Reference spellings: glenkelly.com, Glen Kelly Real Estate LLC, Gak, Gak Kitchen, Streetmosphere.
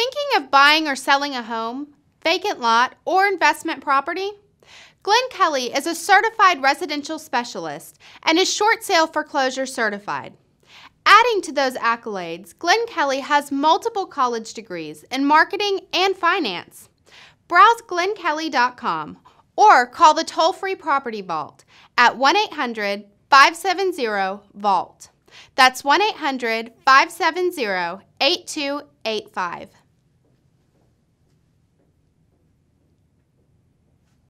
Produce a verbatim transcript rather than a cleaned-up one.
Thinking of buying or selling a home, vacant lot, or investment property? Glen Kelly is a certified residential specialist and is short sale foreclosure certified. Adding to those accolades, Glen Kelly has multiple college degrees in marketing and finance. Browse glen kelly dot com or call the toll-free Property Vault at one eight hundred, five seven zero, V A U L T. That's one eight hundred, five seven zero, eight two eight five.